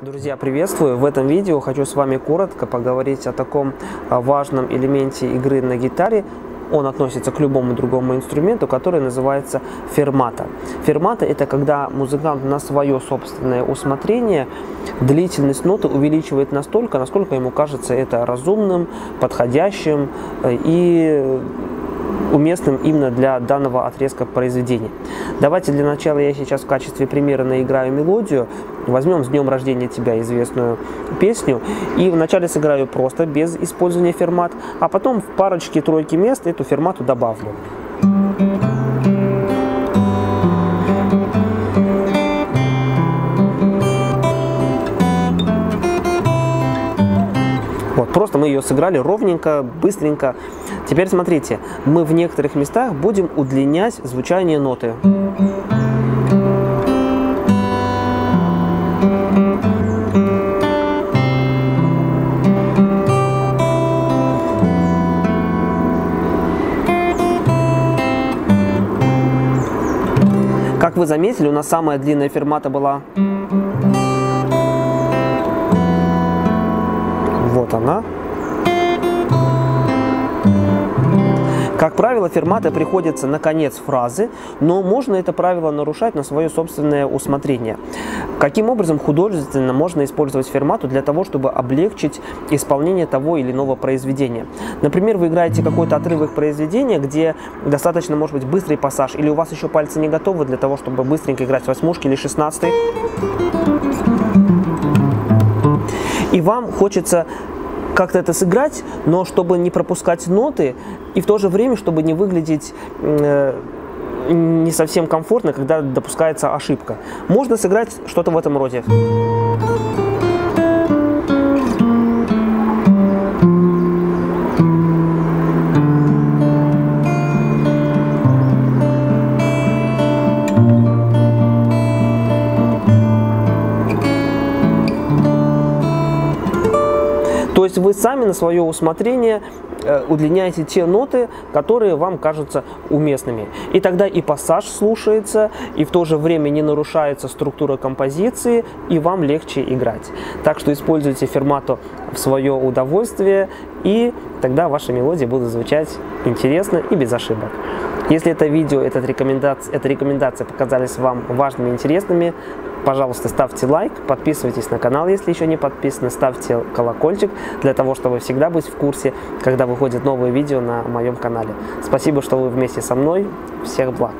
Друзья, приветствую! В этом видео хочу с вами коротко поговорить о таком важном элементе игры на гитаре. Он относится к любому другому инструменту, который называется фермата. Фермата – это когда музыкант на свое собственное усмотрение длительность ноты увеличивает настолько, насколько ему кажется это разумным, подходящим и уместным именно для данного отрезка произведения. Давайте для начала я сейчас в качестве примера наиграю мелодию. Возьмем «С днем рождения тебя» известную песню и вначале сыграю просто, без использования фермат, а потом в парочке-тройке мест эту фермату добавлю. Вот, просто мы ее сыграли ровненько, быстренько. Теперь смотрите, мы в некоторых местах будем удлинять звучание ноты. Как вы заметили, у нас самая длинная фермата была. Вот она. Как правило, фермата приходится на конец фразы, но можно это правило нарушать на свое собственное усмотрение. Каким образом художественно можно использовать фермату для того, чтобы облегчить исполнение того или иного произведения? Например, вы играете какой-то отрывок произведения, где достаточно, может быть, быстрый пассаж, или у вас еще пальцы не готовы для того, чтобы быстренько играть восьмушки или шестнадцатый. И вам хочется как-то это сыграть, но чтобы не пропускать ноты, и в то же время, чтобы не выглядеть не совсем комфортно, когда допускается ошибка. Можно сыграть что-то в этом роде. То есть вы сами на свое усмотрение удлиняете те ноты, которые вам кажутся уместными. И тогда и пассаж слушается, и в то же время не нарушается структура композиции, и вам легче играть. Так что используйте фермату в свое удовольствие, и тогда ваши мелодии будут звучать интересно и без ошибок. Если это видео, эта рекомендация показались вам важными и интересными, пожалуйста, ставьте лайк, подписывайтесь на канал, если еще не подписаны, ставьте колокольчик, для того, чтобы всегда быть в курсе, когда выходят новые видео на моем канале. Спасибо, что вы вместе со мной. Всех благ!